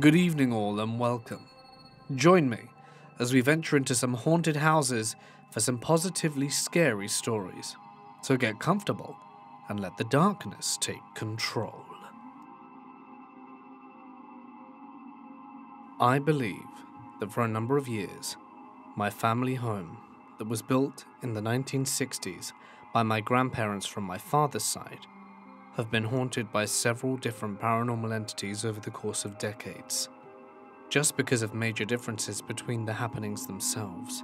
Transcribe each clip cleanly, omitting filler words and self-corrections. Good evening all and welcome. Join me as we venture into some haunted houses for some positively scary stories. So get comfortable and let the darkness take control. I believe that for a number of years, my family home that was built in the 1960s by my grandparents from my father's side have been haunted by several different paranormal entities over the course of decades, just because of major differences between the happenings themselves.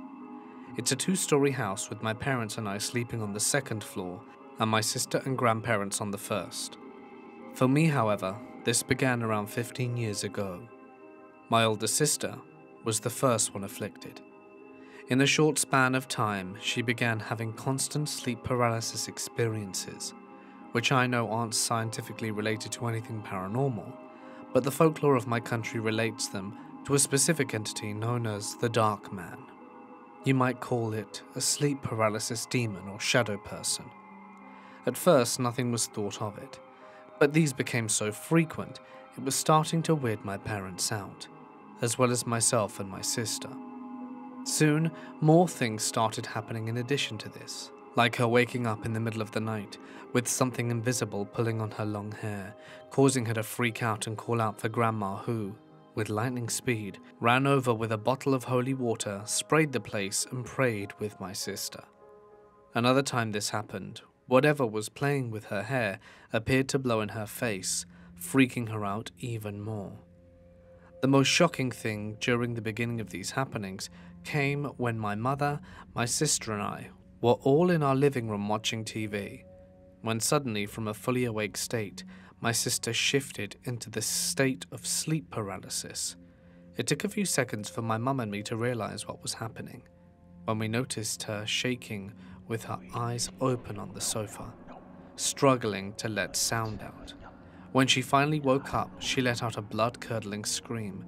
It's a two-story house with my parents and I sleeping on the second floor and my sister and grandparents on the first. For me, however, this began around 15 years ago. My older sister was the first one afflicted. In the short span of time, she began having constant sleep paralysis experiences, which I know aren't scientifically related to anything paranormal, but the folklore of my country relates them to a specific entity known as the Dark Man. You might call it a sleep paralysis demon or shadow person. At first, nothing was thought of it, but these became so frequent it was starting to weird my parents out, as well as myself and my sister. Soon, more things started happening in addition to this, like her waking up in the middle of the night with something invisible pulling on her long hair, causing her to freak out and call out for Grandma who, with lightning speed, ran over with a bottle of holy water, sprayed the place and prayed with my sister. Another time this happened, whatever was playing with her hair appeared to blow in her face, freaking her out even more. The most shocking thing during the beginning of these happenings came when my mother, my sister and I were all in our living room watching TV, when suddenly from a fully awake state, my sister shifted into this state of sleep paralysis. It took a few seconds for my mum and me to realise what was happening, when we noticed her shaking with her eyes open on the sofa, struggling to let sound out. When she finally woke up, she let out a blood-curdling scream,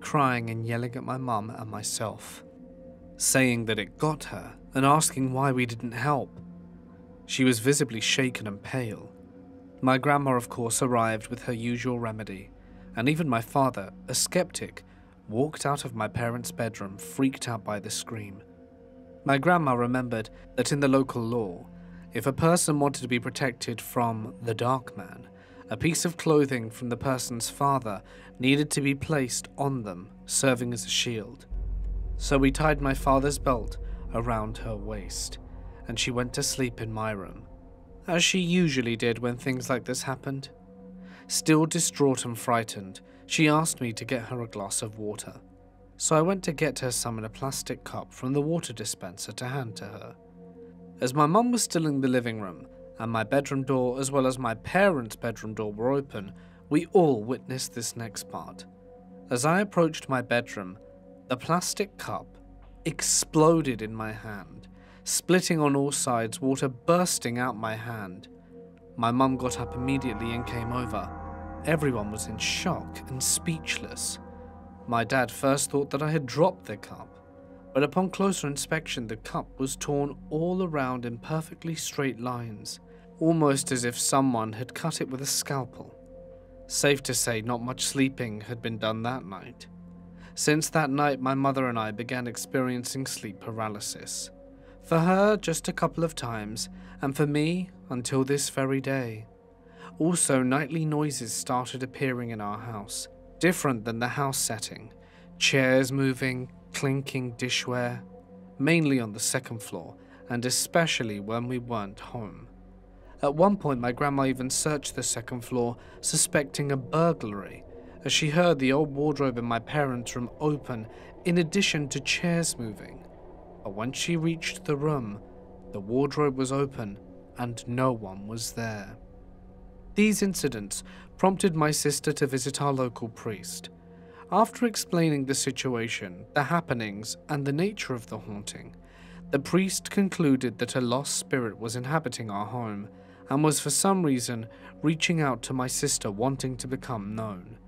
crying and yelling at my mum and myself, saying that it got her and asking why we didn't help. She was visibly shaken and pale. My grandma, of course, arrived with her usual remedy, and even my father, a skeptic, walked out of my parents' bedroom freaked out by the scream. My grandma remembered that in the local law, if a person wanted to be protected from the Dark Man, a piece of clothing from the person's father needed to be placed on them, serving as a shield. So we tied my father's belt around her waist, and she went to sleep in my room, as she usually did when things like this happened. Still distraught and frightened, she asked me to get her a glass of water, so I went to get her some in a plastic cup from the water dispenser to hand to her. As my mum was still in the living room, and my bedroom door as well as my parents' bedroom door were open, we all witnessed this next part. As I approached my bedroom, the plastic cup exploded in my hand, splitting on all sides, water bursting out my hand. My mum got up immediately and came over. Everyone was in shock and speechless. My dad first thought that I had dropped the cup, but upon closer inspection, the cup was torn all around in perfectly straight lines, almost as if someone had cut it with a scalpel. Safe to say, not much sleeping had been done that night. Since that night, my mother and I began experiencing sleep paralysis. For her, just a couple of times, and for me, until this very day. Also, nightly noises started appearing in our house, different than the house setting. Chairs moving, clinking dishware, mainly on the second floor, and especially when we weren't home. At one point, my grandma even searched the second floor, suspecting a burglary, as she heard the old wardrobe in my parents' room open, in addition to chairs moving. But when she reached the room, the wardrobe was open and no one was there. These incidents prompted my sister to visit our local priest. After explaining the situation, the happenings, and the nature of the haunting, the priest concluded that a lost spirit was inhabiting our home and was for some reason reaching out to my sister, wanting to become known.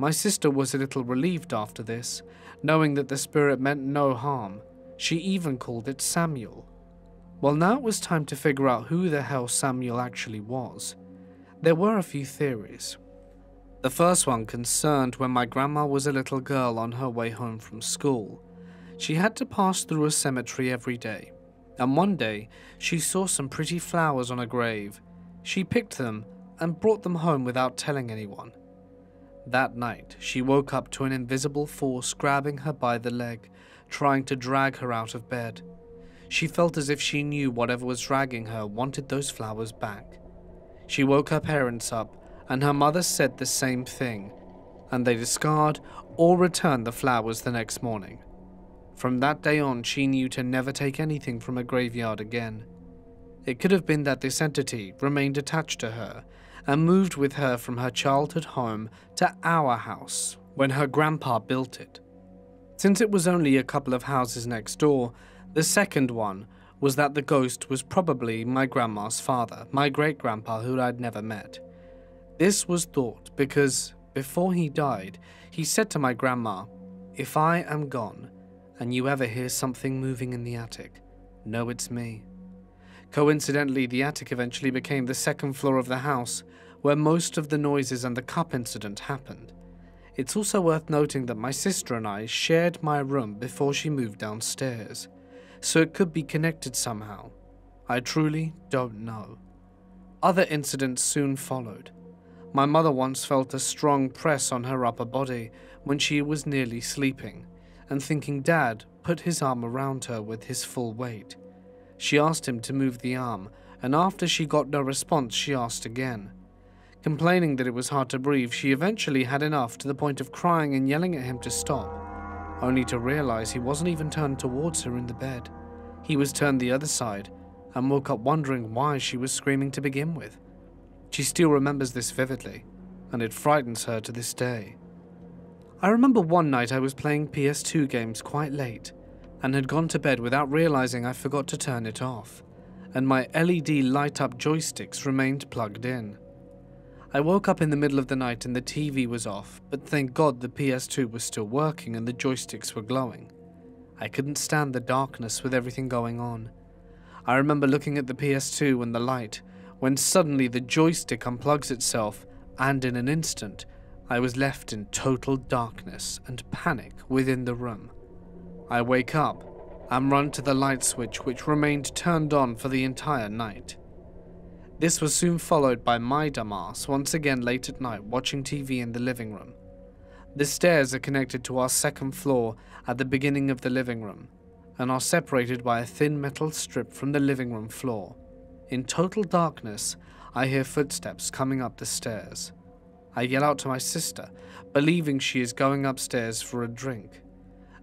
My sister was a little relieved after this, knowing that the spirit meant no harm. She even called it Samuel. Well, now it was time to figure out who the hell Samuel actually was. There were a few theories. The first one concerned when my grandma was a little girl on her way home from school. She had to pass through a cemetery every day, and one day she saw some pretty flowers on a grave. She picked them and brought them home without telling anyone. That night, she woke up to an invisible force grabbing her by the leg, trying to drag her out of bed. She felt as if she knew whatever was dragging her wanted those flowers back. She woke her parents up, and her mother said the same thing, and they discard or return the flowers the next morning. From that day on, she knew to never take anything from a graveyard again. It could have been that this entity remained attached to her and moved with her from her childhood home to our house when her grandpa built it. Since it was only a couple of houses next door, the second one was that the ghost was probably my grandma's father, my great-grandpa who I'd never met. This was thought because before he died, he said to my grandma, "If I am gone and you ever hear something moving in the attic, know it's me." Coincidentally, the attic eventually became the second floor of the house where most of the noises and the cup incident happened. It's also worth noting that my sister and I shared my room before she moved downstairs, so it could be connected somehow. I truly don't know. Other incidents soon followed. My mother once felt a strong press on her upper body when she was nearly sleeping, and thinking Dad put his arm around her with his full weight. She asked him to move the arm, and after she got no response, she asked again. Complaining that it was hard to breathe, she eventually had enough to the point of crying and yelling at him to stop, only to realize he wasn't even turned towards her in the bed. He was turned the other side, and woke up wondering why she was screaming to begin with. She still remembers this vividly, and it frightens her to this day. I remember one night I was playing PS2 games quite late, and had gone to bed without realizing I forgot to turn it off, and my LED light-up joysticks remained plugged in. I woke up in the middle of the night and the TV was off, but thank God the PS2 was still working and the joysticks were glowing. I couldn't stand the darkness with everything going on. I remember looking at the PS2 and the light, when suddenly the joystick unplugs itself, and in an instant, I was left in total darkness and panic within the room. I wake up and run to the light switch, which remained turned on for the entire night. This was soon followed by my dumbass once again late at night watching TV in the living room. The stairs are connected to our second floor at the beginning of the living room, and are separated by a thin metal strip from the living room floor. In total darkness, I hear footsteps coming up the stairs. I yell out to my sister, believing she is going upstairs for a drink.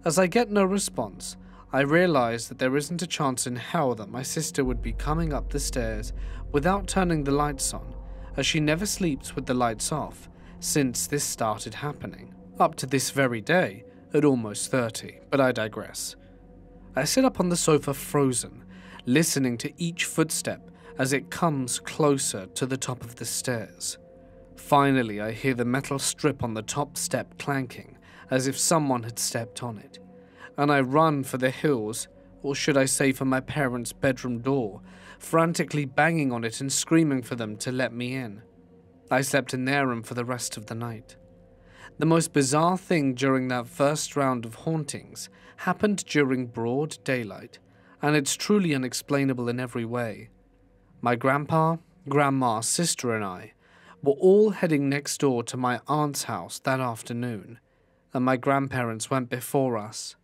As I get no response, I realize that there isn't a chance in hell that my sister would be coming up the stairs without turning the lights on, as she never sleeps with the lights off since this started happening, up to this very day at almost 30, but I digress. I sit up on the sofa frozen, listening to each footstep as it comes closer to the top of the stairs. Finally, I hear the metal strip on the top step clanking, as if someone had stepped on it, and I run for the hills, or should I say for my parents' bedroom door, frantically banging on it and screaming for them to let me in. I slept in their room for the rest of the night. The most bizarre thing during that first round of hauntings happened during broad daylight, and it's truly unexplainable in every way. My grandpa, grandma, sister and I were all heading next door to my aunt's house that afternoon, and my grandparents went before us,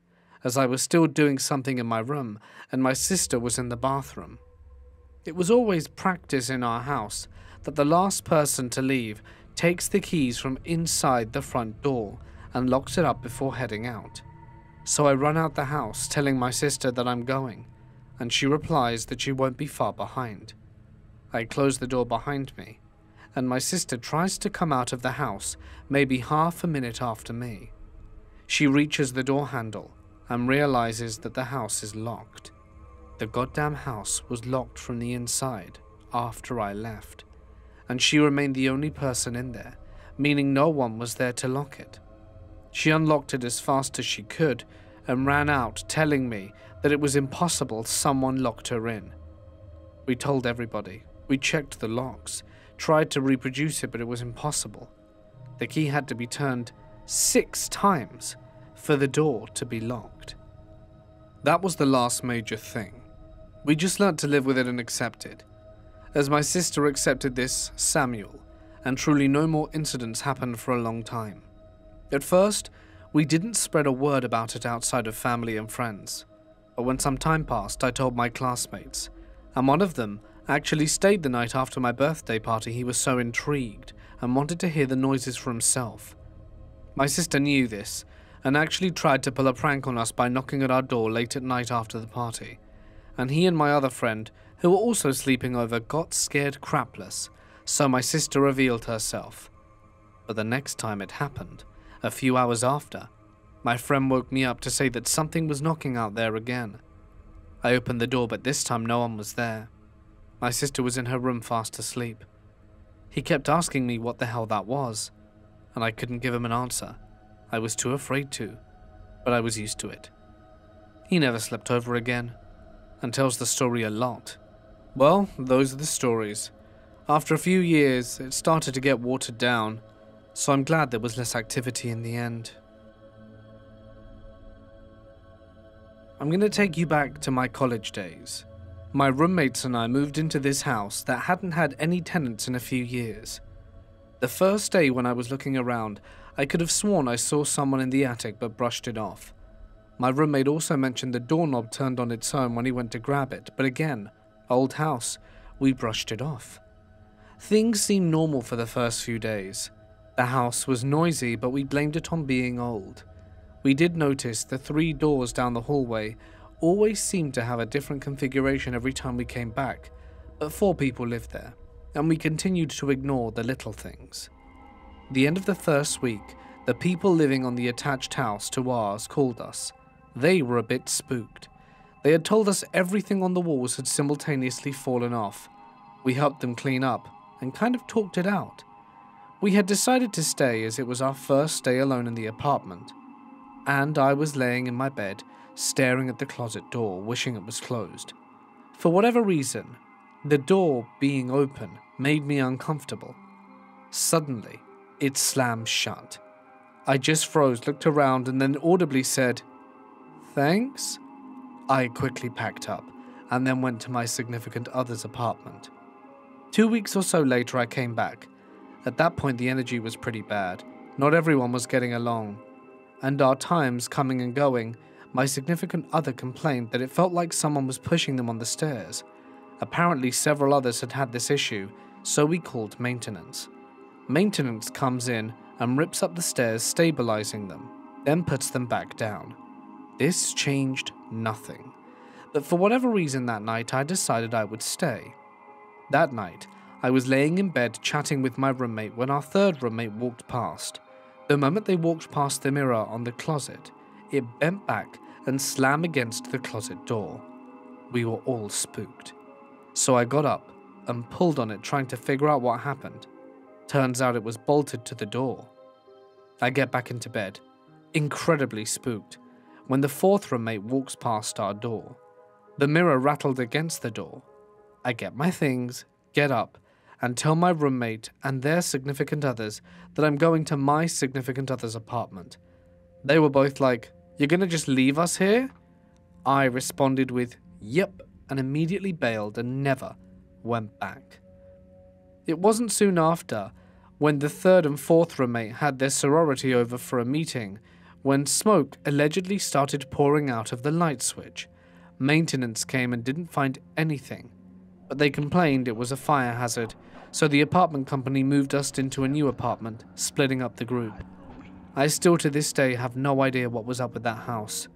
as I was still doing something in my room and my sister was in the bathroom. It was always practice in our house that the last person to leave takes the keys from inside the front door and locks it up before heading out. So I run out the house telling my sister that I'm going, and she replies that she won't be far behind. I close the door behind me, and my sister tries to come out of the house maybe half a minute after me. She reaches the door handle and realizes that the house is locked. The goddamn house was locked from the inside after I left, and she remained the only person in there, meaning no one was there to lock it. She unlocked it as fast as she could and ran out, telling me that it was impossible someone locked her in. We told everybody, we checked the locks, tried to reproduce it, but it was impossible. The key had to be turned 6 times for the door to be locked. That was the last major thing. We just learnt to live with it and accept it. As my sister accepted this, Samuel, and truly no more incidents happened for a long time. At first, we didn't spread a word about it outside of family and friends. But when some time passed, I told my classmates, and one of them actually stayed the night after my birthday party. He was so intrigued and wanted to hear the noises for himself. My sister knew this and actually tried to pull a prank on us by knocking at our door late at night after the party, and he and my other friend, who were also sleeping over, got scared crapless, so my sister revealed herself. But the next time it happened, a few hours after, my friend woke me up to say that something was knocking out there again. I opened the door, but this time no one was there. My sister was in her room fast asleep. He kept asking me what the hell that was, and I couldn't give him an answer. I was too afraid to, but I was used to it. He never slept over again, and tells the story a lot. Well, those are the stories. After a few years, it started to get watered down, so I'm glad there was less activity in the end. I'm going to take you back to my college days. My roommates and I moved into this house that hadn't had any tenants in a few years. The first day when I was looking around, I could have sworn I saw someone in the attic but brushed it off. My roommate also mentioned the doorknob turned on its own when he went to grab it, but again, old house, we brushed it off. Things seemed normal for the first few days. The house was noisy, but we blamed it on being old. We did notice the 3 doors down the hallway always seemed to have a different configuration every time we came back, but 4 people lived there, and we continued to ignore the little things. The end of the first week, the people living on the attached house to ours called us. They were a bit spooked. They had told us everything on the walls had simultaneously fallen off. We helped them clean up and kind of talked it out. We had decided to stay as it was our first day alone in the apartment. And I was laying in my bed, staring at the closet door, wishing it was closed. For whatever reason, the door being open made me uncomfortable. Suddenly, it slammed shut. I just froze, looked around, and then audibly said, "Thanks?" I quickly packed up, and then went to my significant other's apartment. 2 weeks or so later, I came back. At that point, the energy was pretty bad. Not everyone was getting along. And our times coming and going, my significant other complained that it felt like someone was pushing them on the stairs. Apparently several others had had this issue, so we called maintenance. Maintenance comes in and rips up the stairs, stabilizing them, then puts them back down. This changed nothing. But for whatever reason that night, I decided I would stay. That night, I was laying in bed chatting with my roommate when our third roommate walked past. The moment they walked past the mirror on the closet, it bent back and slammed against the closet door. We were all spooked. So I got up and pulled on it, trying to figure out what happened. Turns out it was bolted to the door. I get back into bed, incredibly spooked, when the fourth roommate walks past our door. The mirror rattled against the door. I get my things, get up, and tell my roommate and their significant others that I'm going to my significant other's apartment. They were both like, "You're gonna just leave us here?" I responded with, "Yep," and immediately bailed and never went back. It wasn't soon after when the third and fourth roommate had their sorority over for a meeting when smoke allegedly started pouring out of the light switch. Maintenance came and didn't find anything, but they complained it was a fire hazard, so the apartment company moved us into a new apartment, splitting up the group. I still to this day have no idea what was up with that house,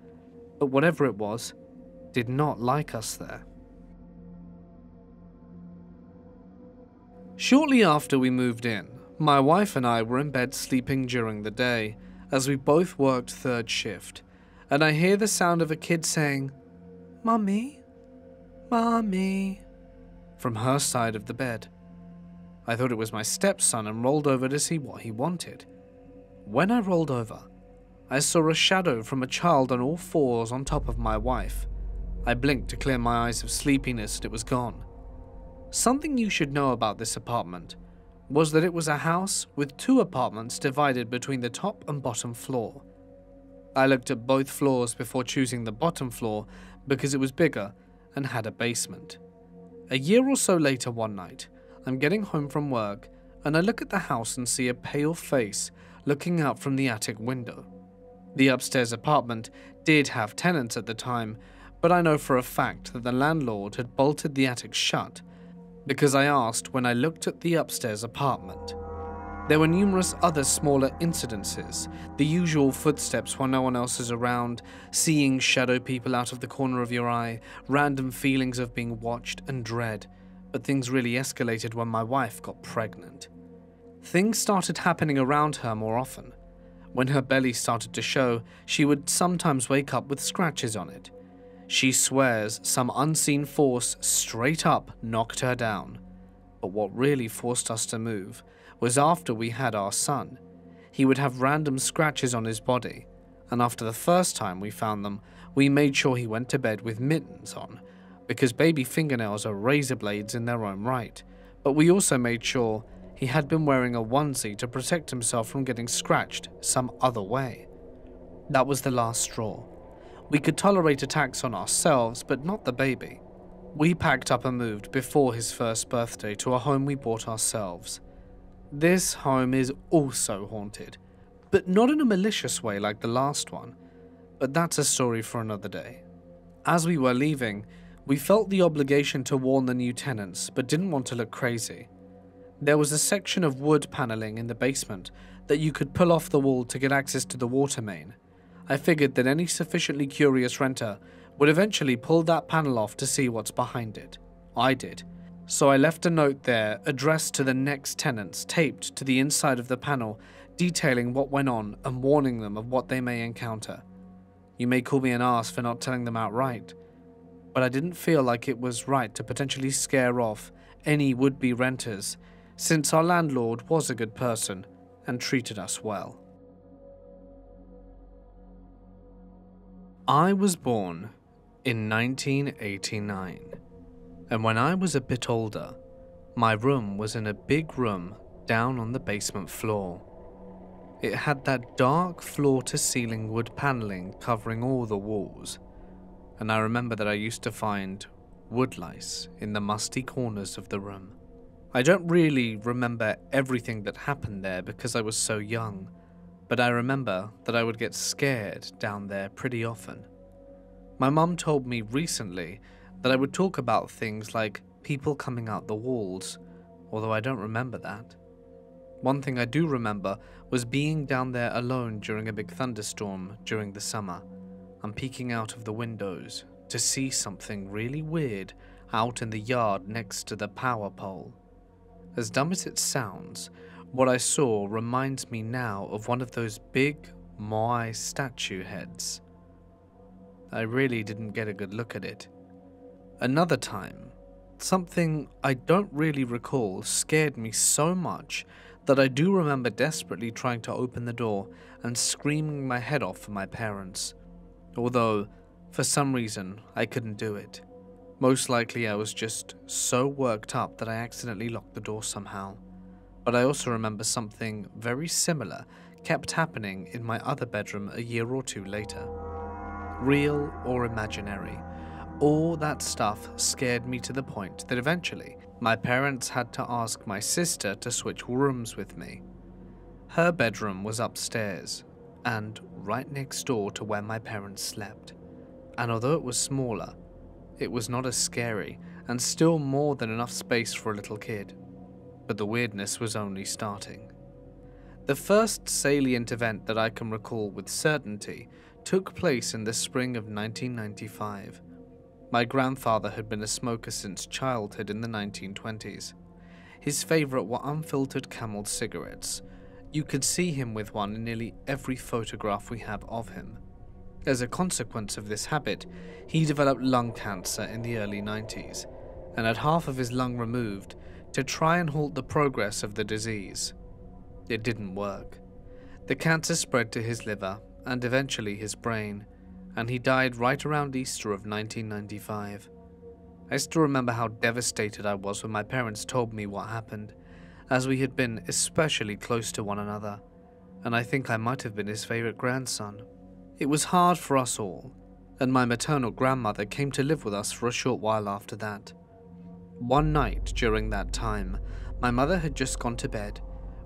but whatever it was, did not like us there. Shortly after we moved in, my wife and I were in bed sleeping during the day, as we both worked third shift, and I hear the sound of a kid saying, "Mummy, Mummy," from her side of the bed. I thought it was my stepson and rolled over to see what he wanted. When I rolled over, I saw a shadow from a child on all fours on top of my wife. I blinked to clear my eyes of sleepiness and it was gone. Something you should know about this apartment. was that it was a house with two apartments divided between the top and bottom floor. I looked at both floors before choosing the bottom floor because it was bigger and had a basement. A year or so later one night, I'm getting home from work and I look at the house and see a pale face looking out from the attic window. The upstairs apartment did have tenants at the time, but I know for a fact that the landlord had bolted the attic shut because I asked when I looked at the upstairs apartment. There were numerous other smaller incidences, the usual footsteps while no one else is around, seeing shadow people out of the corner of your eye, random feelings of being watched and dread, but things really escalated when my wife got pregnant. Things started happening around her more often. When her belly started to show, she would sometimes wake up with scratches on it. She swears some unseen force straight up knocked her down. But what really forced us to move was after we had our son. He would have random scratches on his body, and after the first time we found them, we made sure he went to bed with mittens on, because baby fingernails are razor blades in their own right, but we also made sure he had been wearing a onesie to protect himself from getting scratched some other way. That was the last straw. We could tolerate attacks on ourselves, but not the baby. We packed up and moved before his first birthday to a home we bought ourselves. This home is also haunted, but not in a malicious way like the last one, but that's a story for another day. As we were leaving, we felt the obligation to warn the new tenants, but didn't want to look crazy. There was a section of wood paneling in the basement that you could pull off the wall to get access to the water main. I figured that any sufficiently curious renter would eventually pull that panel off to see what's behind it. I did. So I left a note there addressed to the next tenants taped to the inside of the panel detailing what went on and warning them of what they may encounter. You may call me an ass for not telling them outright, but I didn't feel like it was right to potentially scare off any would-be renters since our landlord was a good person and treated us well. I was born in 1989. And when I was a bit older, my room was in a big room down on the basement floor. It had that dark floor-to-ceiling wood paneling covering all the walls, and I remember that I used to find woodlice in the musty corners of the room. I don't really remember everything that happened there because I was so young, but I remember that I would get scared down there pretty often. My mum told me recently that I would talk about things like people coming out the walls, although I don't remember that. One thing I do remember was being down there alone during a big thunderstorm during the summer and peeking out of the windows to see something really weird out in the yard next to the power pole. As dumb as it sounds, what I saw reminds me now of one of those big Moai statue heads. I really didn't get a good look at it. Another time, something I don't really recall scared me so much that I do remember desperately trying to open the door and screaming my head off for my parents, although for some reason I couldn't do it. Most likely I was just so worked up that I accidentally locked the door somehow, but I also remember something very similar kept happening in my other bedroom a year or two later. Real or imaginary. All that stuff scared me to the point that eventually my parents had to ask my sister to switch rooms with me. Her bedroom was upstairs and right next door to where my parents slept, and although it was smaller, it was not as scary and still more than enough space for a little kid. But the weirdness was only starting. The first salient event that I can recall with certainty took place in the spring of 1995. My grandfather had been a smoker since childhood in the 1920s. His favourite were unfiltered Camel cigarettes. You could see him with one in nearly every photograph we have of him. As a consequence of this habit, he developed lung cancer in the early 90s and had half of his lung removed to try and halt the progress of the disease. It didn't work. The cancer spread to his liver and eventually his brain, and he died right around Easter of 1995. I still remember how devastated I was when my parents told me what happened, as we had been especially close to one another, and I think I might have been his favorite grandson. It was hard for us all, and my maternal grandmother came to live with us for a short while after that. One night during that time, my mother had just gone to bed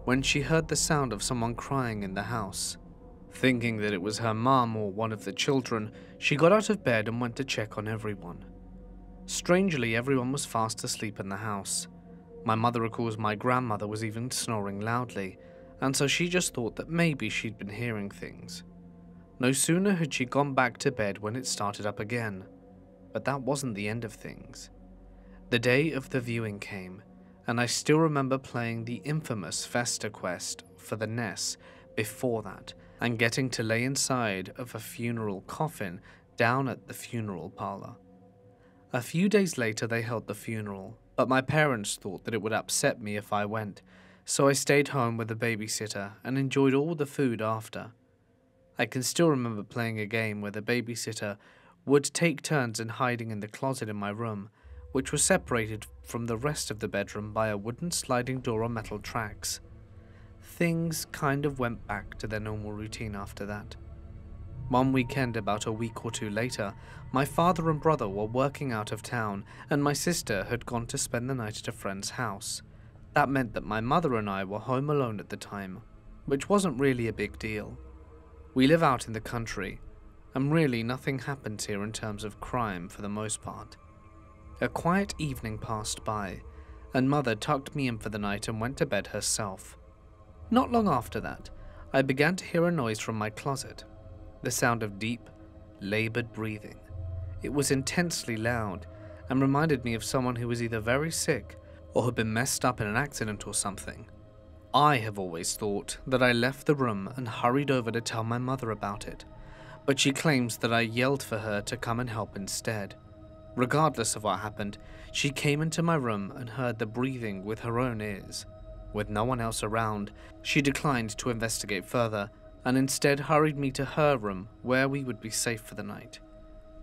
when she heard the sound of someone crying in the house. Thinking that it was her mom or one of the children, she got out of bed and went to check on everyone. Strangely, everyone was fast asleep in the house. My mother recalls my grandmother was even snoring loudly, and so she just thought that maybe she'd been hearing things. No sooner had she gone back to bed when it started up again. But that wasn't the end of things. The day of the viewing came, and I still remember playing the infamous Festa quest for the Ness before that, and getting to lay inside of a funeral coffin down at the funeral parlor. A few days later they held the funeral, but my parents thought that it would upset me if I went, so I stayed home with a babysitter and enjoyed all the food after. I can still remember playing a game where the babysitter would take turns in hiding in the closet in my room, which was separated from the rest of the bedroom by a wooden sliding door on metal tracks. Things kind of went back to their normal routine after that. One weekend, about a week or two later, my father and brother were working out of town, and my sister had gone to spend the night at a friend's house. That meant that my mother and I were home alone at the time, which wasn't really a big deal. We live out in the country, and really nothing happens here in terms of crime for the most part. A quiet evening passed by, and mother tucked me in for the night and went to bed herself. Not long after that, I began to hear a noise from my closet. The sound of deep, labored breathing. It was intensely loud and reminded me of someone who was either very sick or had been messed up in an accident or something. I have always thought that I left the room and hurried over to tell my mother about it, but she claims that I yelled for her to come and help instead. Regardless of what happened, she came into my room and heard the breathing with her own ears. With no one else around, she declined to investigate further and instead hurried me to her room where we would be safe for the night.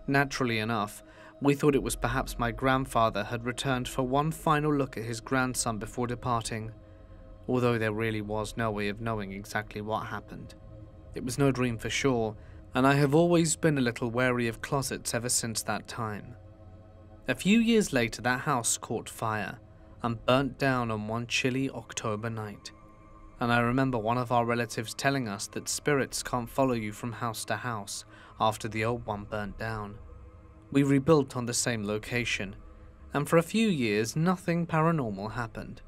Naturally enough, we thought it was perhaps my grandfather had returned for one final look at his grandson before departing, although there really was no way of knowing exactly what happened. It was no dream for sure, and I have always been a little wary of closets ever since that time. A few years later, that house caught fire and burnt down on one chilly October night. And I remember one of our relatives telling us that spirits can't follow you from house to house after the old one burnt down. We rebuilt on the same location, and for a few years nothing paranormal happened.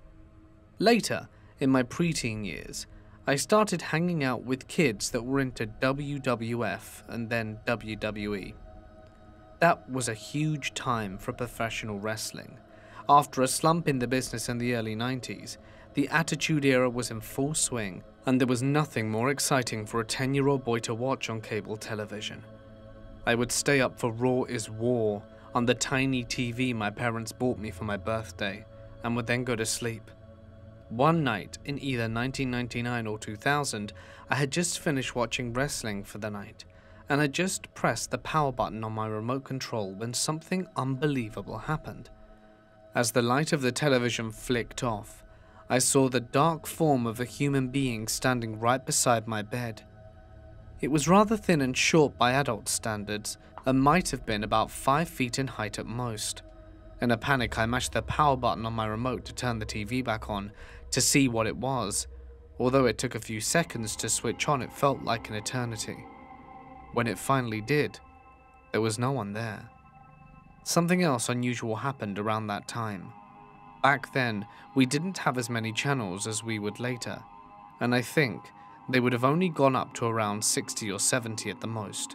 Later, in my preteen years, I started hanging out with kids that were into WWF and then WWE. That was a huge time for professional wrestling. After a slump in the business in the early 90s, the Attitude Era was in full swing, and there was nothing more exciting for a 10-year-old boy to watch on cable television. I would stay up for Raw is War on the tiny TV my parents bought me for my birthday, and would then go to sleep. One night, in either 1999 or 2000, I had just finished watching wrestling for the night, and had just pressed the power button on my remote control when something unbelievable happened. As the light of the television flicked off, I saw the dark form of a human being standing right beside my bed. It was rather thin and short by adult standards, and might have been about 5 feet in height at most. In a panic, I mashed the power button on my remote to turn the TV back on to see what it was. Although it took a few seconds to switch on, it felt like an eternity. When it finally did, there was no one there. Something else unusual happened around that time. Back then, we didn't have as many channels as we would later, and I think they would have only gone up to around 60 or 70 at the most.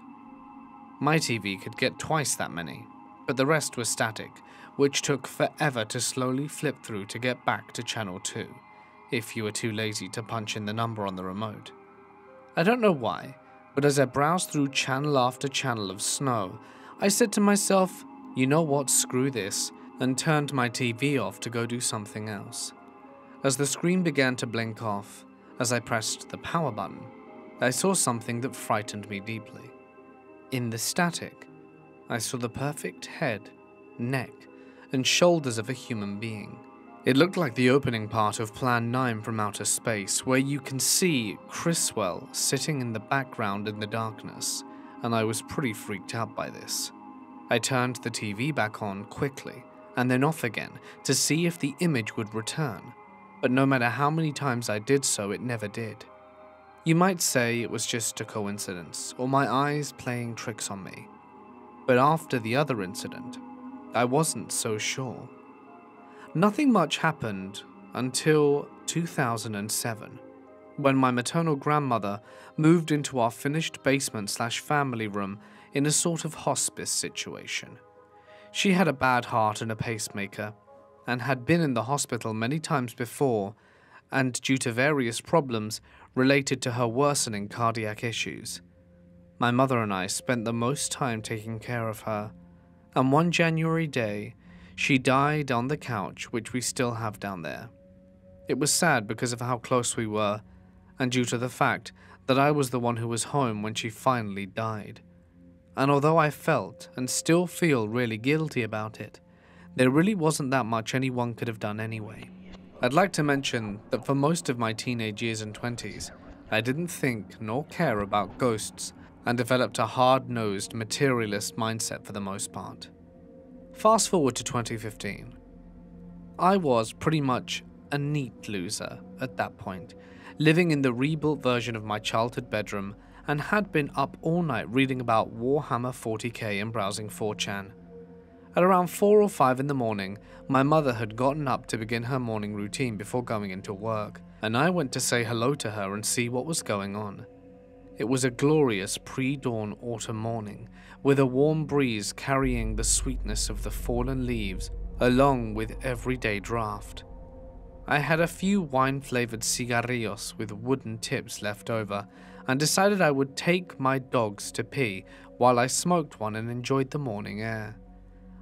My TV could get twice that many, but the rest was static, which took forever to slowly flip through to get back to channel 2, if you were too lazy to punch in the number on the remote. I don't know why, but as I browsed through channel after channel of snow, I said to myself, you know what, screw this, and turned my TV off to go do something else. As the screen began to blink off, as I pressed the power button, I saw something that frightened me deeply. In the static, I saw the perfect head, neck, and shoulders of a human being, It looked like the opening part of Plan 9 from Outer Space, where you can see Criswell sitting in the background in the darkness, and I was pretty freaked out by this. I turned the TV back on quickly, and then off again, to see if the image would return, but no matter how many times I did so, it never did. You might say it was just a coincidence, or my eyes playing tricks on me, but after the other incident, I wasn't so sure. Nothing much happened until 2007, when my maternal grandmother moved into our finished basement/family room in a sort of hospice situation. She had a bad heart and a pacemaker, and had been in the hospital many times before, and due to various problems related to her worsening cardiac issues. My mother and I spent the most time taking care of her, and one January day, she died on the couch, which we still have down there. It was sad because of how close we were, and due to the fact that I was the one who was home when she finally died. And although I felt, and still feel, really guilty about it, there really wasn't that much anyone could have done anyway. I'd like to mention that for most of my teenage years and 20s, I didn't think nor care about ghosts, and developed a hard-nosed, materialist mindset for the most part. Fast forward to 2015. I was pretty much a neat loser at that point, living in the rebuilt version of my childhood bedroom, and had been up all night reading about Warhammer 40K and browsing 4chan. At around 4 or 5 in the morning, my mother had gotten up to begin her morning routine before going into work, and I went to say hello to her and see what was going on. It was a glorious pre-dawn autumn morning, with a warm breeze carrying the sweetness of the fallen leaves along with everyday draught. I had a few wine-flavored cigarrillos with wooden tips left over, and decided I would take my dogs to pee while I smoked one and enjoyed the morning air.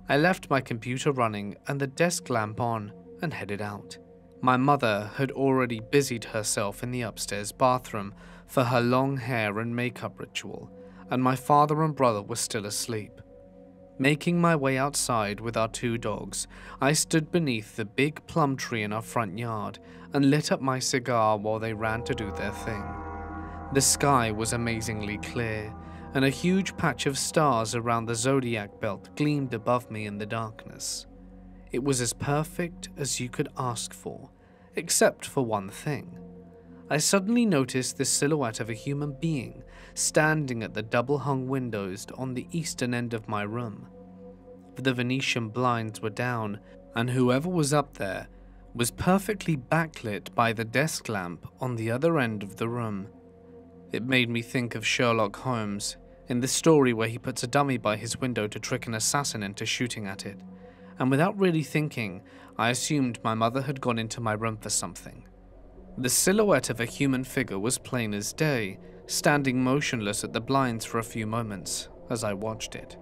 I left my computer running and the desk lamp on and headed out. My mother had already busied herself in the upstairs bathroom for her long hair and makeup ritual, and my father and brother were still asleep. Making my way outside with our two dogs, I stood beneath the big plum tree in our front yard and lit up my cigar while they ran to do their thing. The sky was amazingly clear, and a huge patch of stars around the zodiac belt gleamed above me in the darkness. It was as perfect as you could ask for, except for one thing. I suddenly noticed the silhouette of a human being standing at the double-hung windows on the eastern end of my room. The Venetian blinds were down, and whoever was up there was perfectly backlit by the desk lamp on the other end of the room. It made me think of Sherlock Holmes in the story where he puts a dummy by his window to trick an assassin into shooting at it. And without really thinking, I assumed my mother had gone into my room for something. The silhouette of a human figure was plain as day, standing motionless at the blinds for a few moments as I watched it.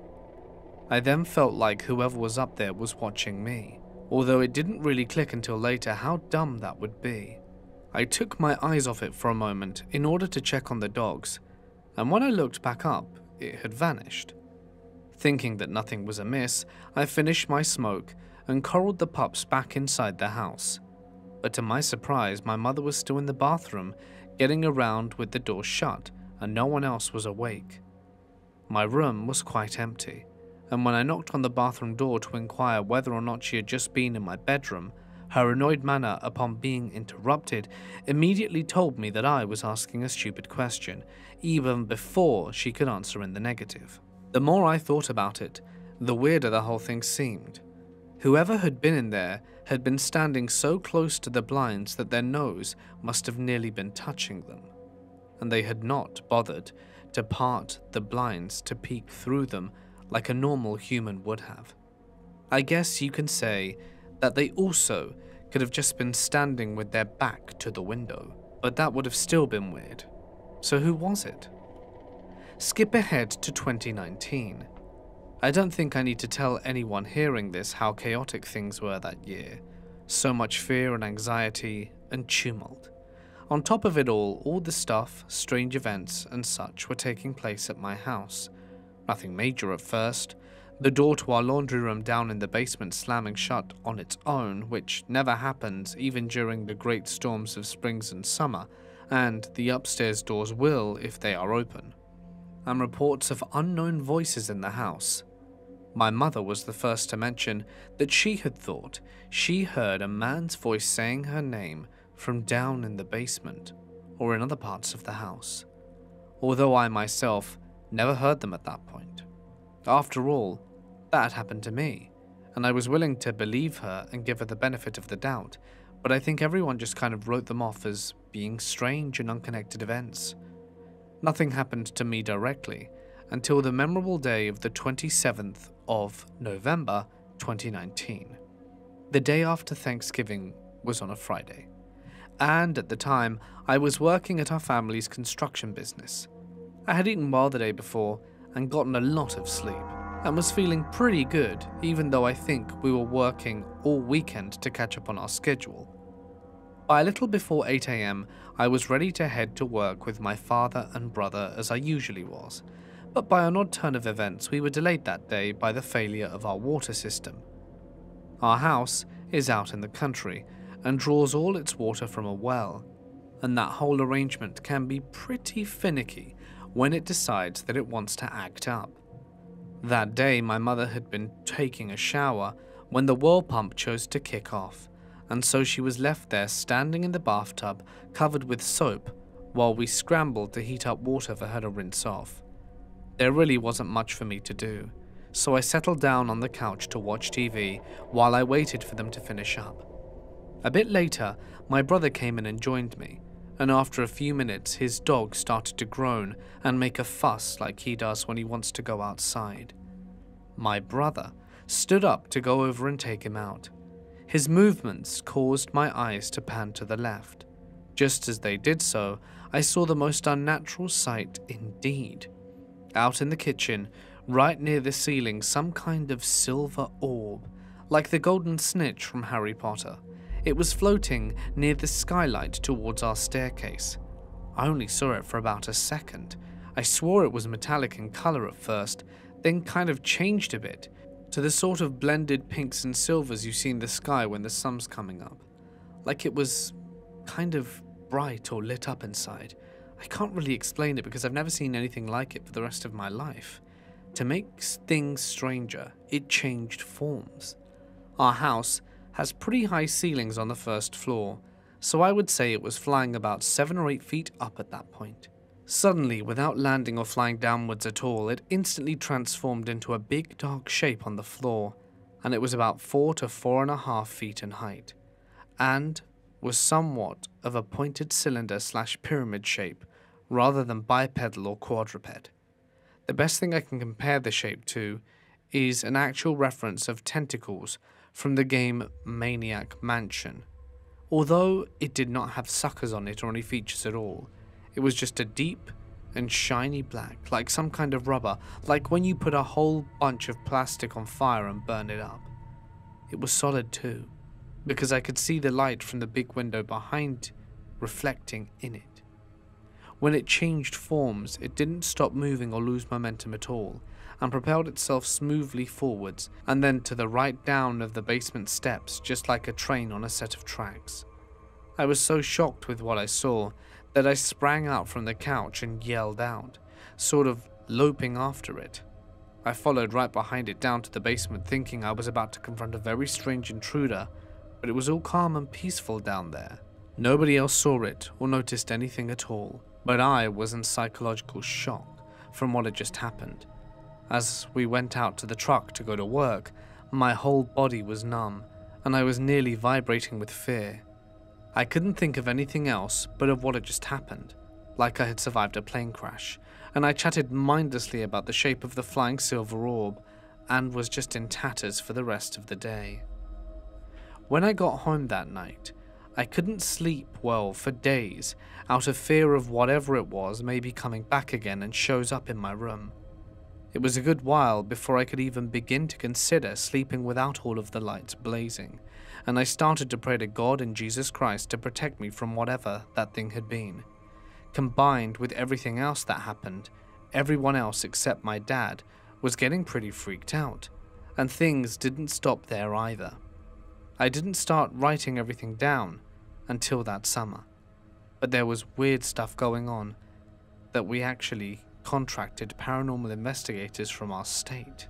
I then felt like whoever was up there was watching me, although it didn't really click until later how dumb that would be. I took my eyes off it for a moment in order to check on the dogs, and when I looked back up, it had vanished. Thinking that nothing was amiss, I finished my smoke and corralled the pups back inside the house. But to my surprise, my mother was still in the bathroom, getting around with the door shut, and no one else was awake. My room was quite empty, and when I knocked on the bathroom door to inquire whether or not she had just been in my bedroom, her annoyed manner upon being interrupted immediately told me that I was asking a stupid question, even before she could answer in the negative. The more I thought about it, the weirder the whole thing seemed. Whoever had been in there had been standing so close to the blinds that their nose must have nearly been touching them, and they had not bothered to part the blinds to peek through them like a normal human would have. I guess you can say that they also could have just been standing with their back to the window, but that would have still been weird. So who was it? Skip ahead to 2019. I don't think I need to tell anyone hearing this how chaotic things were that year. So much fear and anxiety and tumult. On top of it all the stuff, strange events and such were taking place at my house. Nothing major at first, the door to our laundry room down in the basement slamming shut on its own, which never happens even during the great storms of springs and summer, and the upstairs doors will if they are open, and reports of unknown voices in the house. My mother was the first to mention that she had thought she heard a man's voice saying her name from down in the basement or in other parts of the house, although I myself never heard them at that point. After all, that happened to me, and I was willing to believe her and give her the benefit of the doubt, but I think everyone just kind of wrote them off as being strange and unconnected events. Nothing happened to me directly until the memorable day of the 27th of November 2019. The day after Thanksgiving was on a Friday, and at the time, I was working at our family's construction business. I had eaten well the day before and gotten a lot of sleep, and was feeling pretty good, even though I think we were working all weekend to catch up on our schedule. By a little before 8 AM, I was ready to head to work with my father and brother as I usually was, but by an odd turn of events, we were delayed that day by the failure of our water system. Our house is out in the country and draws all its water from a well, and that whole arrangement can be pretty finicky when it decides that it wants to act up. That day, my mother had been taking a shower when the well pump chose to kick off, and so she was left there standing in the bathtub covered with soap while we scrambled to heat up water for her to rinse off. There really wasn't much for me to do, so I settled down on the couch to watch TV while I waited for them to finish up. A bit later, my brother came in and joined me, and after a few minutes, his dog started to groan and make a fuss like he does when he wants to go outside. My brother stood up to go over and take him out. His movements caused my eyes to pan to the left. Just as they did so, I saw the most unnatural sight indeed. Out in the kitchen, right near the ceiling, some kind of silver orb, like the Golden Snitch from Harry Potter. It was floating near the skylight towards our staircase. I only saw it for about a second. I swore it was metallic in color at first, then kind of changed a bit to the sort of blended pinks and silvers you see in the sky when the sun's coming up. Like it was kind of bright or lit up inside. I can't really explain it because I've never seen anything like it for the rest of my life. To make things stranger, it changed forms. Our house has pretty high ceilings on the first floor, so I would say it was flying about 7 or 8 feet up at that point. Suddenly, without landing or flying downwards at all, it instantly transformed into a big dark shape on the floor, and it was about 4 to 4.5 feet in height, and was somewhat of a pointed cylinder/pyramid shape rather than bipedal or quadruped. The best thing I can compare the shape to is an actual reference of tentacles from the game Maniac Mansion. Although it did not have suckers on it or any features at all, it was just a deep and shiny black, like some kind of rubber, like when you put a whole bunch of plastic on fire and burn it up. It was solid too, because I could see the light from the big window behind reflecting in it. When it changed forms, it didn't stop moving or lose momentum at all, and propelled itself smoothly forwards and then to the right down of the basement steps, just like a train on a set of tracks. I was so shocked with what I saw that I sprang out from the couch and yelled out, sort of loping after it. I followed right behind it down to the basement, thinking I was about to confront a very strange intruder, but it was all calm and peaceful down there. Nobody else saw it or noticed anything at all, but I was in psychological shock from what had just happened. As we went out to the truck to go to work, my whole body was numb, and I was nearly vibrating with fear. I couldn't think of anything else but of what had just happened, like I had survived a plane crash, and I chatted mindlessly about the shape of the flying silver orb, and was just in tatters for the rest of the day. When I got home that night, I couldn't sleep well for days, out of fear of whatever it was maybe coming back again and shows up in my room. It was a good while before I could even begin to consider sleeping without all of the lights blazing, and I started to pray to God and Jesus Christ to protect me from whatever that thing had been. Combined with everything else that happened, everyone else except my dad was getting pretty freaked out, And things didn't stop there either. I didn't start writing everything down until that summer, but there was weird stuff going on that we actually contracted paranormal investigators from our state.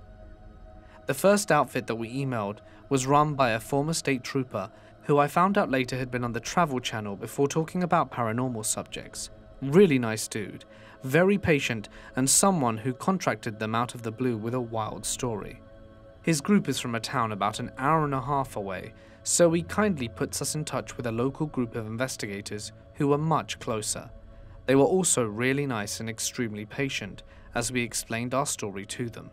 The first outfit that we emailed was run by a former state trooper who I found out later had been on the Travel Channel before talking about paranormal subjects. Really nice dude, very patient, and someone who contracted them out of the blue with a wild story. His group is from a town about an hour and a half away, so he kindly puts us in touch with a local group of investigators who were much closer. They were also really nice and extremely patient as we explained our story to them,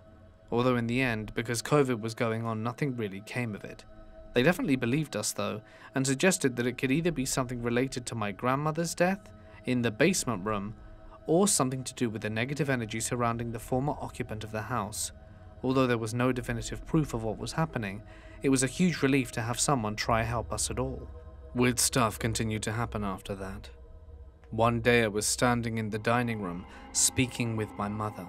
although in the end, because COVID was going on, nothing really came of it. They definitely believed us though, and suggested that it could either be something related to my grandmother's death in the basement room, or something to do with the negative energy surrounding the former occupant of the house. Although there was no definitive proof of what was happening, it was a huge relief to have someone try help us at all. Weird stuff continued to happen after that. One day I was standing in the dining room, speaking with my mother.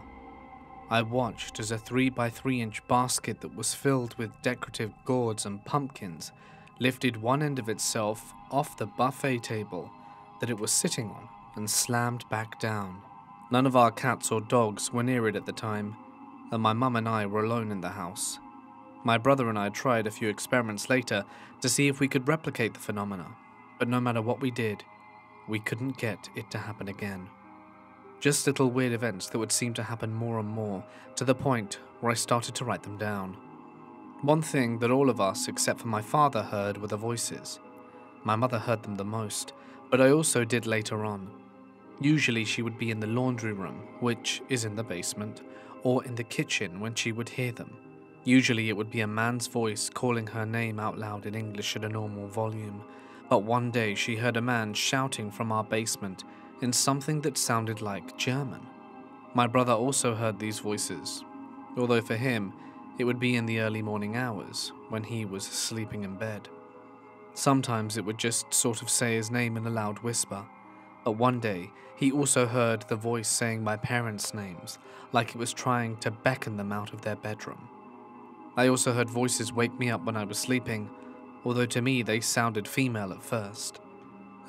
I watched as a 3x3-inch basket that was filled with decorative gourds and pumpkins lifted one end of itself off the buffet table that it was sitting on and slammed back down. None of our cats or dogs were near it at the time, and my mum and I were alone in the house. My brother and I tried a few experiments later to see if we could replicate the phenomena, but no matter what we did, we couldn't get it to happen again. Just little weird events that would seem to happen more and more, to the point where I started to write them down. One thing that all of us, except for my father, heard were the voices. My mother heard them the most, but I also did later on. Usually she would be in the laundry room, which is in the basement, or in the kitchen when she would hear them. Usually it would be a man's voice calling her name out loud in English at a normal volume, but one day she heard a man shouting from our basement in something that sounded like German. My brother also heard these voices, although for him, it would be in the early morning hours when he was sleeping in bed. Sometimes it would just sort of say his name in a loud whisper. But one day, he also heard the voice saying my parents' names, like it was trying to beckon them out of their bedroom. I also heard voices wake me up when I was sleeping, although to me they sounded female at first.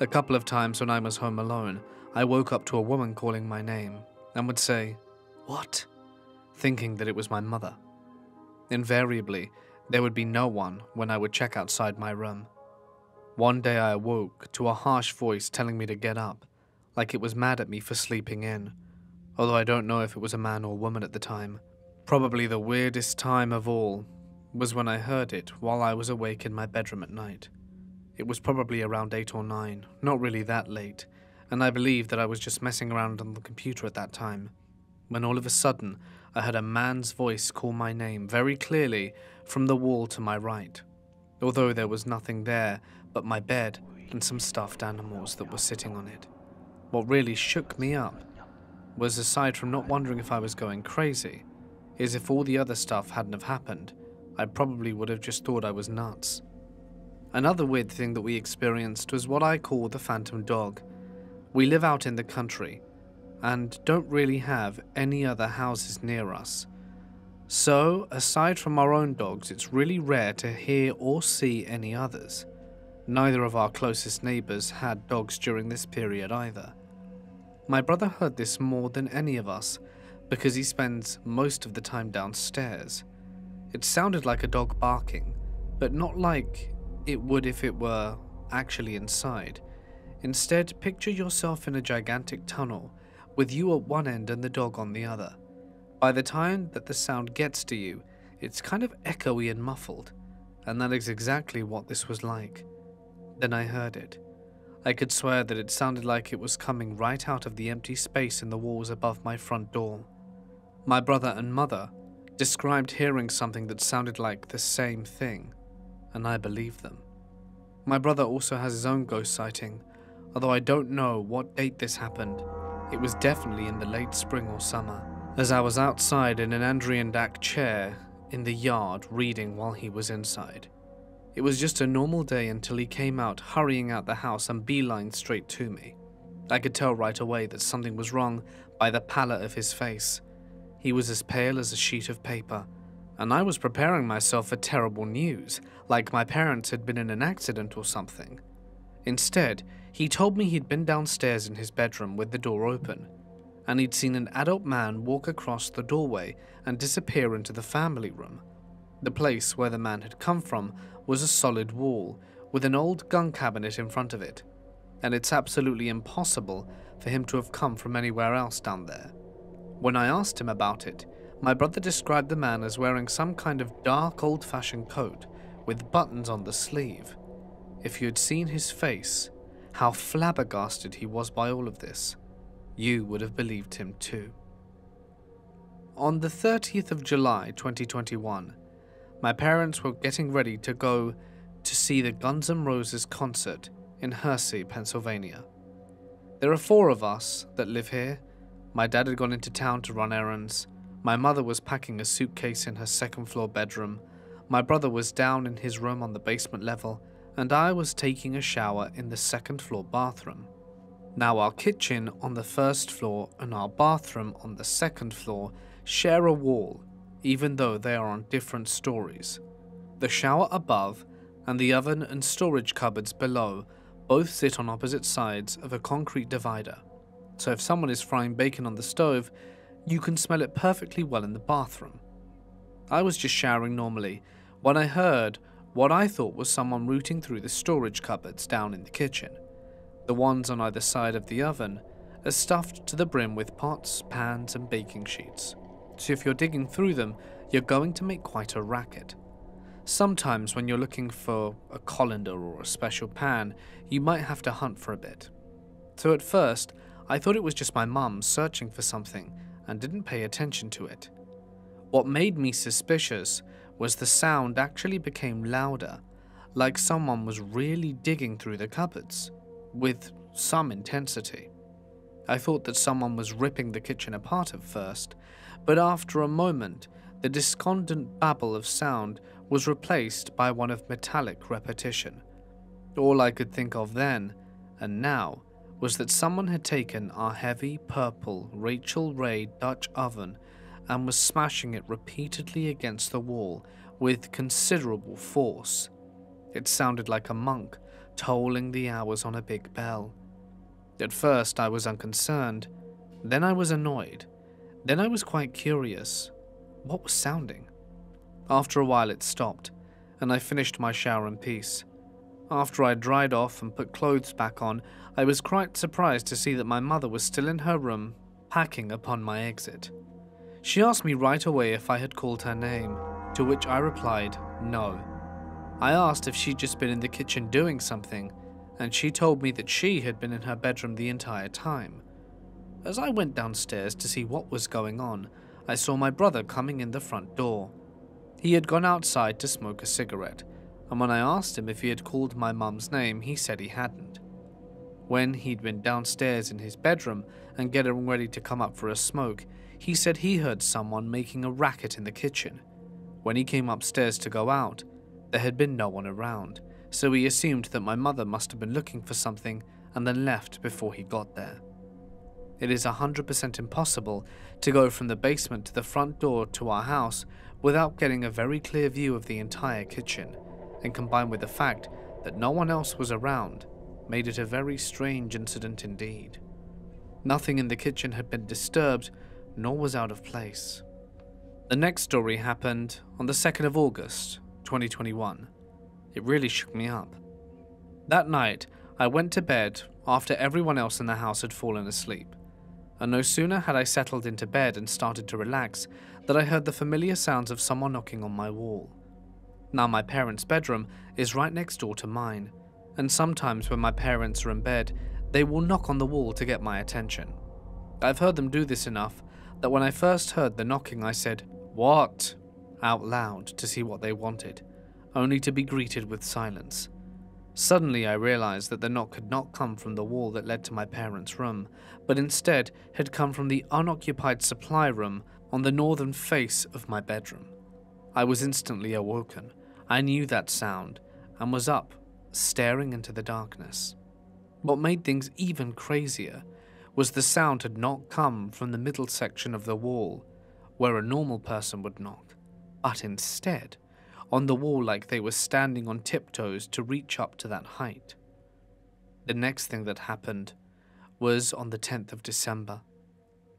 A couple of times when I was home alone, I woke up to a woman calling my name and would say, "What?" thinking that it was my mother. Invariably, there would be no one when I would check outside my room. One day I awoke to a harsh voice telling me to get up, like it was mad at me for sleeping in, although I don't know if it was a man or woman at the time. Probably the weirdest time of all was when I heard it while I was awake in my bedroom at night. It was probably around 8 or 9, not really that late, and I believe that I was just messing around on the computer at that time, when all of a sudden I heard a man's voice call my name very clearly from the wall to my right, although there was nothing there but my bed and some stuffed animals that were sitting on it. What really shook me up was, aside from not wondering if I was going crazy, is if all the other stuff hadn't have happened, I probably would have just thought I was nuts. Another weird thing that we experienced was what I call the phantom dog. We live out in the country and don't really have any other houses near us. So, aside from our own dogs, it's really rare to hear or see any others. Neither of our closest neighbours had dogs during this period either. My brother heard this more than any of us because he spends most of the time downstairs. It sounded like a dog barking, but not like it would if it were actually inside. Instead, picture yourself in a gigantic tunnel with you at one end and the dog on the other. By the time that the sound gets to you, it's kind of echoey and muffled, and that is exactly what this was like. Then I heard it. I could swear that it sounded like it was coming right out of the empty space in the walls above my front door. My brother and mother described hearing something that sounded like the same thing, and I believed them. My brother also has his own ghost sighting, although I don't know what date this happened. It was definitely in the late spring or summer, as I was outside in an Andriandak chair in the yard reading while he was inside. It was just a normal day until he came out, hurrying out the house and beelined straight to me. I could tell right away that something was wrong by the pallor of his face. He was as pale as a sheet of paper, and I was preparing myself for terrible news, like my parents had been in an accident or something. Instead, he told me he'd been downstairs in his bedroom with the door open, and he'd seen an adult man walk across the doorway and disappear into the family room. The place where the man had come from was a solid wall, with an old gun cabinet in front of it, and it's absolutely impossible for him to have come from anywhere else down there. When I asked him about it, my brother described the man as wearing some kind of dark old-fashioned coat with buttons on the sleeve. If you had seen his face, how flabbergasted he was by all of this, you would have believed him too. On the 30th of July 2021, my parents were getting ready to go to see the Guns N' Roses concert in Hersey, Pennsylvania. There are four of us that live here. My dad had gone into town to run errands, my mother was packing a suitcase in her second floor bedroom, my brother was down in his room on the basement level, and I was taking a shower in the second floor bathroom. Now our kitchen on the first floor and our bathroom on the second floor share a wall, even though they are on different stories. The shower above and the oven and storage cupboards below both sit on opposite sides of a concrete divider, so if someone is frying bacon on the stove, you can smell it perfectly well in the bathroom. I was just showering normally when I heard what I thought was someone rooting through the storage cupboards down in the kitchen. The ones on either side of the oven are stuffed to the brim with pots, pans, and baking sheets, so if you're digging through them, you're going to make quite a racket. Sometimes when you're looking for a colander or a special pan, you might have to hunt for a bit. So at first, I thought it was just my mum searching for something and didn't pay attention to it. What made me suspicious was the sound actually became louder, like someone was really digging through the cupboards, with some intensity. I thought that someone was ripping the kitchen apart at first, but after a moment, the discordant babble of sound was replaced by one of metallic repetition. All I could think of then, and now, was that someone had taken our heavy purple Rachel Ray Dutch oven and was smashing it repeatedly against the wall with considerable force. It sounded like a monk tolling the hours on a big bell. At first I was unconcerned, then I was annoyed, then I was quite curious. What was sounding? After a while it stopped, and I finished my shower in peace. After I dried off and put clothes back on, I was quite surprised to see that my mother was still in her room, packing upon my exit. She asked me right away if I had called her name, to which I replied, no. I asked if she'd just been in the kitchen doing something, and she told me that she had been in her bedroom the entire time. As I went downstairs to see what was going on, I saw my brother coming in the front door. He had gone outside to smoke a cigarette, and when I asked him if he had called my mum's name, he said he hadn't. When he'd been downstairs in his bedroom and getting ready to come up for a smoke, he said he heard someone making a racket in the kitchen. When he came upstairs to go out, there had been no one around, so he assumed that my mother must have been looking for something and then left before he got there. It is 100% impossible to go from the basement to the front door to our house without getting a very clear view of the entire kitchen, and combined with the fact that no one else was around, made it a very strange incident indeed. Nothing in the kitchen had been disturbed, nor was out of place. The next story happened on the 2nd of August, 2021. It really shook me up. That night, I went to bed after everyone else in the house had fallen asleep, and no sooner had I settled into bed and started to relax that I heard the familiar sounds of someone knocking on my wall. Now my parents' bedroom is right next door to mine, and sometimes when my parents are in bed, they will knock on the wall to get my attention. I've heard them do this enough that when I first heard the knocking I said, "What?" out loud to see what they wanted, only to be greeted with silence. Suddenly I realized that the knock had not come from the wall that led to my parents' room, but instead had come from the unoccupied supply room on the northern face of my bedroom. I was instantly awoken. I knew that sound and was up, staring into the darkness. What made things even crazier was the sound had not come from the middle section of the wall, where a normal person would knock. but instead, on the wall like they were standing on tiptoes to reach up to that height. The next thing that happened was on the 10th of December.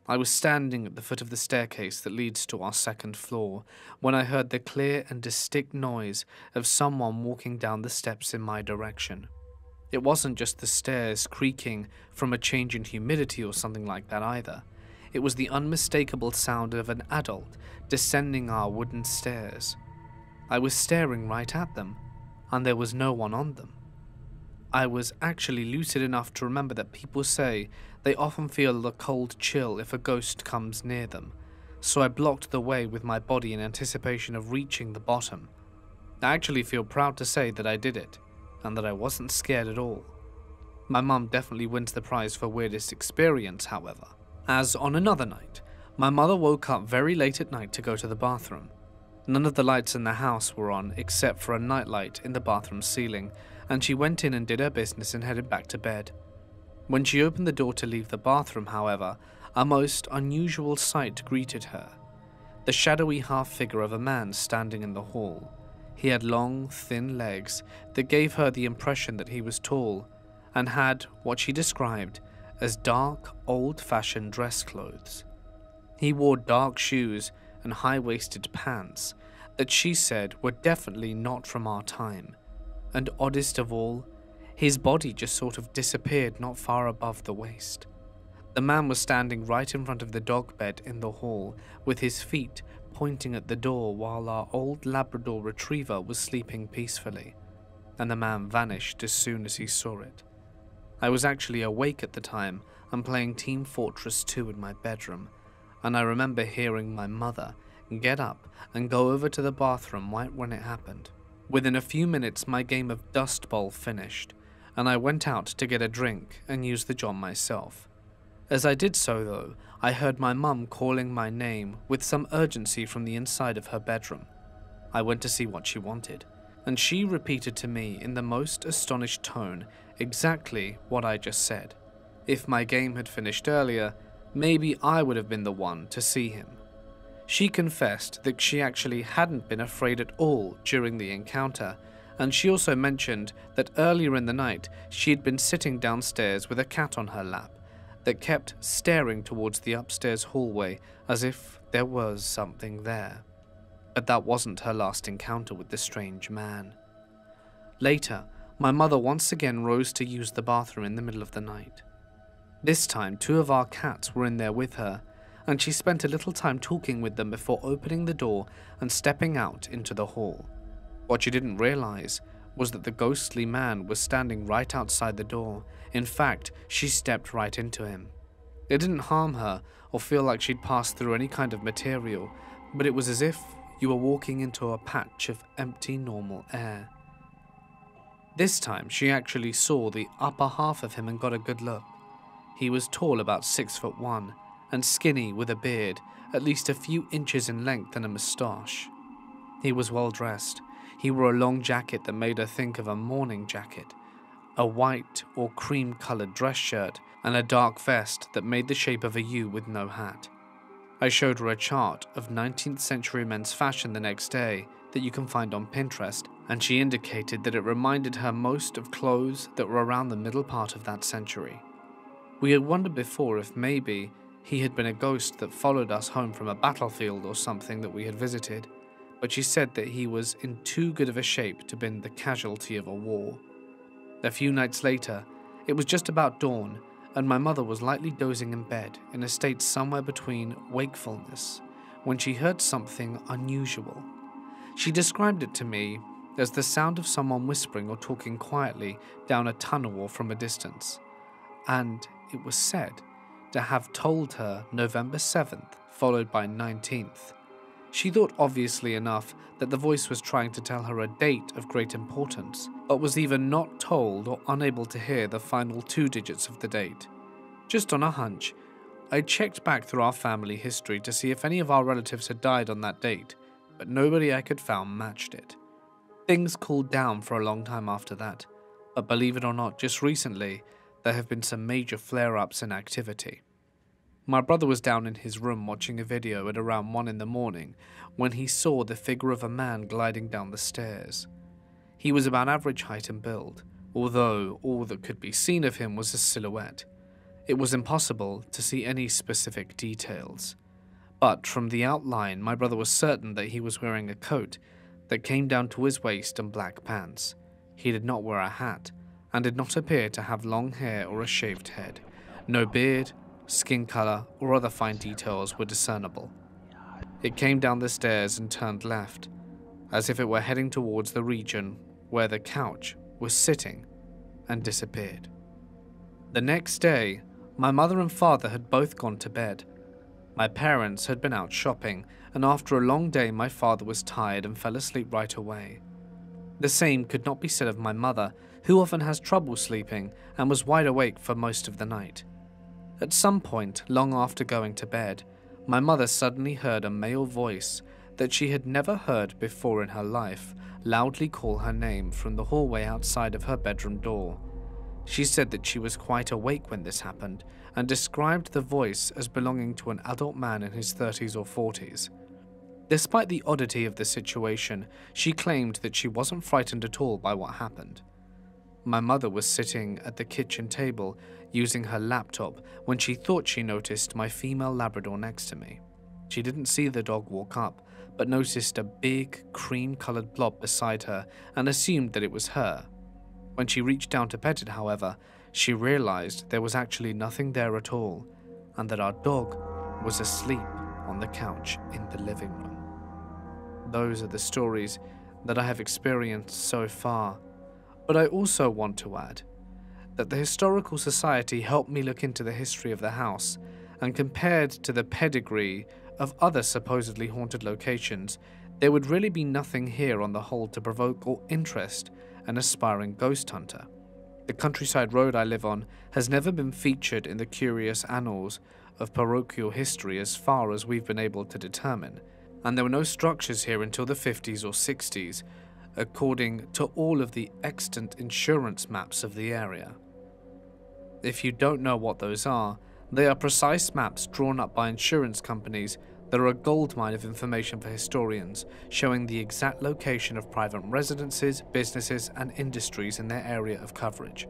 I was standing at the foot of the staircase that leads to our second floor when I heard the clear and distinct noise of someone walking down the steps in my direction. It wasn't just the stairs creaking from a change in humidity or something like that either. It was the unmistakable sound of an adult descending our wooden stairs. I was staring right at them, and there was no one on them. I was actually lucid enough to remember that people say they often feel a cold chill if a ghost comes near them, so I blocked the way with my body in anticipation of reaching the bottom. I actually feel proud to say that I did it, and that I wasn't scared at all. My mum definitely wins the prize for weirdest experience, however, as on another night, my mother woke up very late at night to go to the bathroom. None of the lights in the house were on except for a nightlight in the bathroom ceiling, and she went in and did her business and headed back to bed. When she opened the door to leave the bathroom, however, a most unusual sight greeted her. The shadowy half-figure of a man standing in the hall. He had long, thin legs that gave her the impression that he was tall, and had what she described as dark, old-fashioned dress clothes. He wore dark shoes and high-waisted pants that she said were definitely not from our time, and oddest of all, his body just sort of disappeared not far above the waist. The man was standing right in front of the dog bed in the hall, with his feet pointing at the door while our old Labrador retriever was sleeping peacefully, and the man vanished as soon as he saw it. I was actually awake at the time and playing Team Fortress 2 in my bedroom, and I remember hearing my mother get up and go over to the bathroom right when it happened. Within a few minutes my game of Dust Bowl finished, and I went out to get a drink and use the john myself. As I did so though, I heard my mum calling my name with some urgency from the inside of her bedroom. I went to see what she wanted, and she repeated to me in the most astonished tone exactly what I just said. If my game had finished earlier, maybe I would have been the one to see him. She confessed that she actually hadn't been afraid at all during the encounter, and she also mentioned that earlier in the night she had been sitting downstairs with a cat on her lap that kept staring towards the upstairs hallway as if there was something there. But that wasn't her last encounter with the strange man. Later, my mother once again rose to use the bathroom in the middle of the night. This time, two of our cats were in there with her, and she spent a little time talking with them before opening the door and stepping out into the hall. What she didn't realize was that the ghostly man was standing right outside the door. In fact, she stepped right into him. It didn't harm her or feel like she'd passed through any kind of material, but it was as if you were walking into a patch of empty normal air. This time, she actually saw the upper half of him and got a good look. He was tall, about 6'1", and skinny with a beard, at least a few inches in length and a moustache. He was well dressed. He wore a long jacket that made her think of a morning jacket, a white or cream-coloured dress shirt, and a dark vest that made the shape of a U with no hat. I showed her a chart of 19th century men's fashion the next day that you can find on Pinterest, and she indicated that it reminded her most of clothes that were around the middle part of that century. We had wondered before if maybe he had been a ghost that followed us home from a battlefield or something that we had visited, but she said that he was in too good of a shape to have been the casualty of a war. A few nights later, it was just about dawn, and my mother was lightly dozing in bed in a state somewhere between wakefulness, when she heard something unusual. She described it to me as the sound of someone whispering or talking quietly down a tunnel or from a distance, and it was said to have told her November 7th, followed by 19th. She thought, obviously enough, that the voice was trying to tell her a date of great importance, but was either not told or unable to hear the final two digits of the date. Just on a hunch, I checked back through our family history to see if any of our relatives had died on that date, but nobody I could find matched it. Things cooled down for a long time after that, but believe it or not, just recently, there have been some major flare-ups in activity. My brother was down in his room watching a video at around 1 in the morning when he saw the figure of a man gliding down the stairs. He was about average height and build, although all that could be seen of him was a silhouette. It was impossible to see any specific details. But from the outline, my brother was certain that he was wearing a coat that came down to his waist and black pants. He did not wear a hat and did not appear to have long hair or a shaved head. No beard, skin color, or other fine details were discernible. It came down the stairs and turned left, as if it were heading towards the region where the couch was sitting, and disappeared. The next day, my mother and father had both gone to bed. My parents had been out shopping, and after a long day my father was tired and fell asleep right away. The same could not be said of my mother, who often has trouble sleeping and was wide awake for most of the night. At some point, long after going to bed, my mother suddenly heard a male voice that she had never heard before in her life loudly call her name from the hallway outside of her bedroom door. She said that she was quite awake when this happened and described the voice as belonging to an adult man in his 30s or 40s. Despite the oddity of the situation, she claimed that she wasn't frightened at all by what happened. My mother was sitting at the kitchen table using her laptop when she thought she noticed my female Labrador next to me. She didn't see the dog walk up, but noticed a big, cream-colored blob beside her and assumed that it was her. When she reached down to pet it, however, she realized there was actually nothing there at all and that our dog was asleep on the couch in the living room. Those are the stories that I have experienced so far. But I also want to add that the Historical Society helped me look into the history of the house and compared to the pedigree of other supposedly haunted locations, there would really be nothing here on the whole to provoke or interest an aspiring ghost hunter. The countryside road I live on has never been featured in the curious annals of parochial history as far as we've been able to determine, and there were no structures here until the 50s or 60s, according to all of the extant insurance maps of the area. If you don't know what those are, they are precise maps drawn up by insurance companies that are a goldmine of information for historians, showing the exact location of private residences, businesses, and industries in their area of coverage.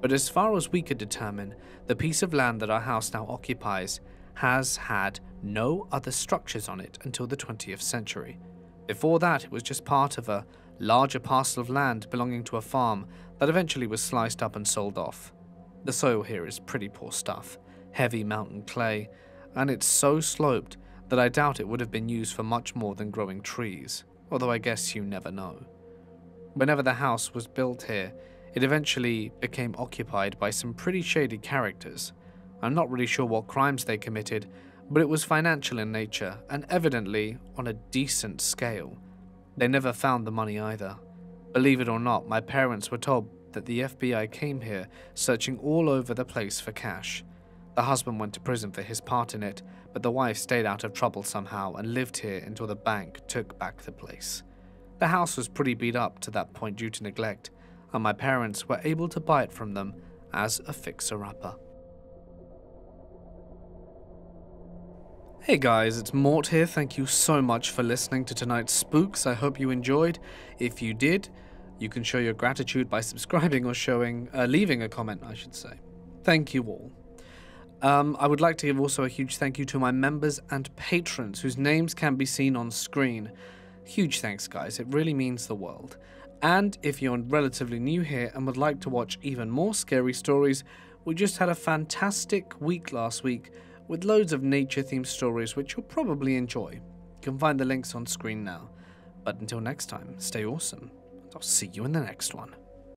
But as far as we could determine, the piece of land that our house now occupies has had no other structures on it until the 20th century. Before that, it was just part of a larger parcel of land belonging to a farm that eventually was sliced up and sold off. The soil here is pretty poor stuff, heavy mountain clay, and it's so sloped that I doubt it would have been used for much more than growing trees, although I guess you never know. Whenever the house was built here, it eventually became occupied by some pretty shady characters. I'm not really sure what crimes they committed, but it was financial in nature and evidently on a decent scale. They never found the money either. Believe it or not, my parents were told that the FBI came here searching all over the place for cash. The husband went to prison for his part in it, but the wife stayed out of trouble somehow and lived here until the bank took back the place. The house was pretty beat up to that point due to neglect, and my parents were able to buy it from them as a fixer-upper. Hey guys, it's Mort here. Thank you so much for listening to tonight's spooks. I hope you enjoyed. If you did, you can show your gratitude by subscribing or leaving a comment, I should say. Thank you all. I would like to give also a huge thank you to my members and patrons whose names can be seen on screen. Huge thanks, guys. It really means the world. And if you're relatively new here and would like to watch even more scary stories, we just had a fantastic week last week with loads of nature-themed stories which you'll probably enjoy. You can find the links on screen now. But until next time, stay awesome, and I'll see you in the next one.